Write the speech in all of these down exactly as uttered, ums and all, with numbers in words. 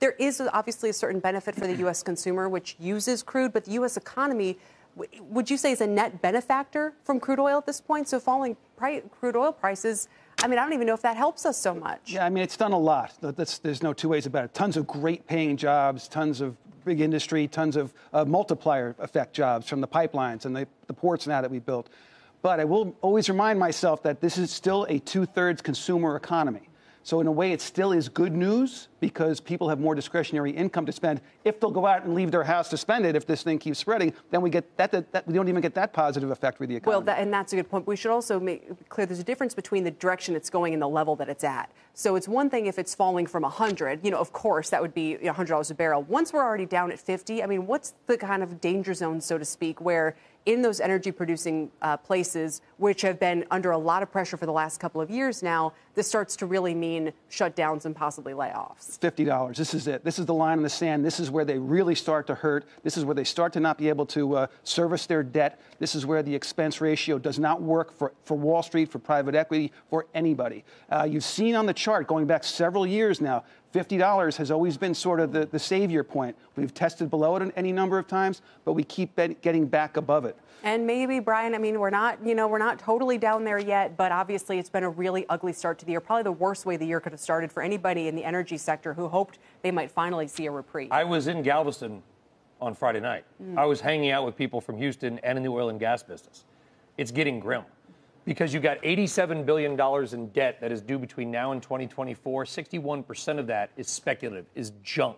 There is obviously a certain benefit for the U S consumer, which uses crude, but the U S economy, would you say, is a net benefactor from crude oil at this point? So falling pri- crude oil prices, I mean, I don't even know if that helps us so much. Yeah, I mean, it's done a lot. That's, there's no two ways about it. Tons of great paying jobs, tons of big industry, tons of uh, multiplier effect jobs from the pipelines and the, the ports now that we built. But I will always remind myself that this is still a two-thirds consumer economy. So in a way, it still is good news because people have more discretionary income to spend. If they'll go out and leave their house to spend it, if this thing keeps spreading, then we get that. that, that we don't even get that positive effect for the economy. Well, that, and that's a good point. We should also make clear there's a difference between the direction it's going and the level that it's at. So it's one thing if it's falling from one hundred. You know, of course, that would be one hundred dollars a barrel. Once we're already down at fifty, I mean, what's the kind of danger zone, so to speak, where in those energy-producing uh, places, which have been under a lot of pressure for the last couple of years now, this starts to really mean shutdowns and possibly layoffs? fifty dollars. This is it. This is the line in the sand. This is where they really start to hurt. This is where they start to not be able to uh, service their debt. This is where the expense ratio does not work for, for Wall Street, for private equity, for anybody. Uh, you've seen on the chart, going back several years now, fifty dollars has always been sort of the, the savior point. We've tested below it any number of times, but we keep getting back above it. And maybe, Brian, I mean, we're not, you know, we're not totally down there yet, but obviously it's been a really ugly start to the year, probably the worst way the year could have started for anybody in the energy sector who hoped they might finally see a reprieve. I was in Galveston on Friday night. Mm. I was hanging out with people from Houston and in the oil and gas business. It's getting grim. Because you got eighty-seven billion dollars in debt that is due between now and twenty twenty-four. sixty-one percent of that is speculative, is junk.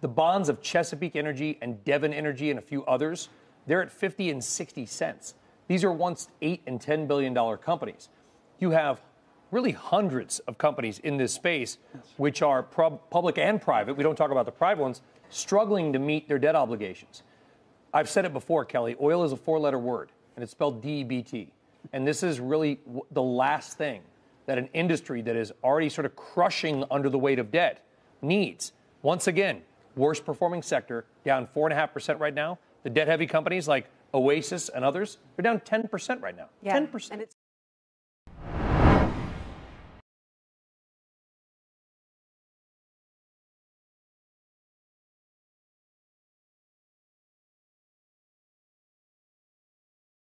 The bonds of Chesapeake Energy and Devon Energy and a few others, they're at fifty and sixty cents. These are once eight and ten billion dollars companies. You have really hundreds of companies in this space, which are public and private, we don't talk about the private ones, struggling to meet their debt obligations. I've said it before, Kelly, oil is a four-letter word, and it's spelled D E B T. And this is really the last thing that an industry that is already sort of crushing under the weight of debt needs. Once again, worst performing sector, down four point five percent right now. The debt-heavy companies like Oasis and others, they're down ten percent right now. Yeah. ten percent.